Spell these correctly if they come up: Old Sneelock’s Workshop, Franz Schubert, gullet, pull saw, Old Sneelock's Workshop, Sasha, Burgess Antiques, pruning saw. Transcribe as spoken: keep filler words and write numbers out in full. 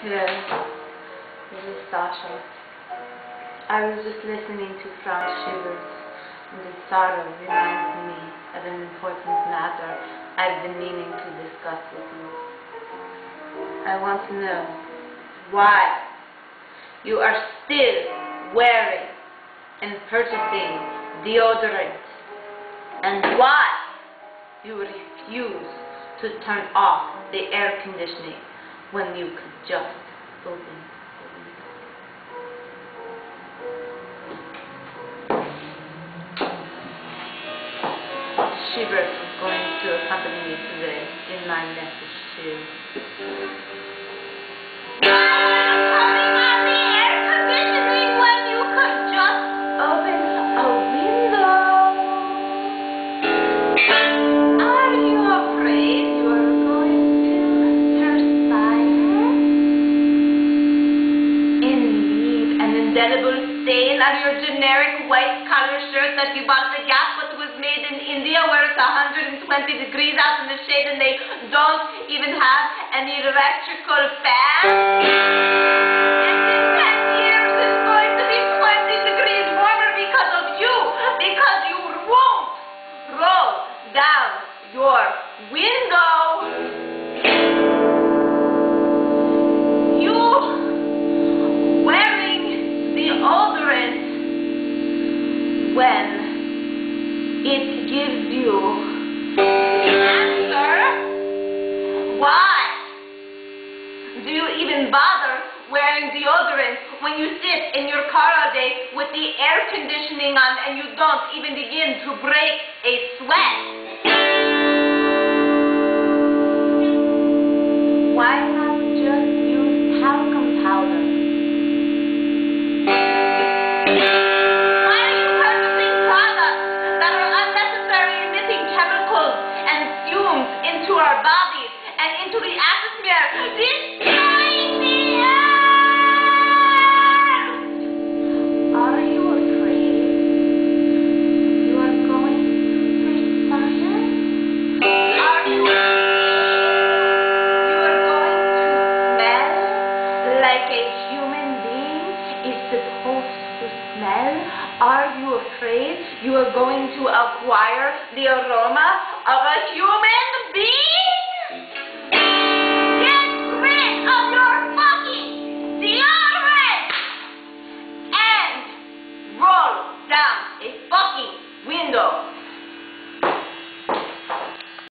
Hello, this is Sasha. I was just listening to Franz Schubert, and the sorrow reminds me of an important matter I've been meaning to discuss with you. I want to know why you are still wearing and purchasing deodorant, and why you refuse to turn off the air conditioning when you could just open the window. Schubert is going to accompany me today in my message to you. Turning on the air conditioning when you could just open a window. Are you afraid you are stain of your generic white-collar shirt that you bought at the Gap, but was made in India, where it's one hundred twenty degrees out in the shade and they don't even have any electrical fan? And in ten years, it's going to be twenty degrees warmer because of you, because you won't roll down your window. When it gives you an answer, why do you even bother wearing deodorant when you sit in your car all day with the air conditioning on and you don't even begin to break a sweat? Why not just use talcum powder? Our bodies and into the atmosphere, destroying the earth. Are you afraid you are going to perspire? Are you afraid you are going to smell like a human being is supposed to smell? Are you afraid you are going to acquire the aroma of a human being?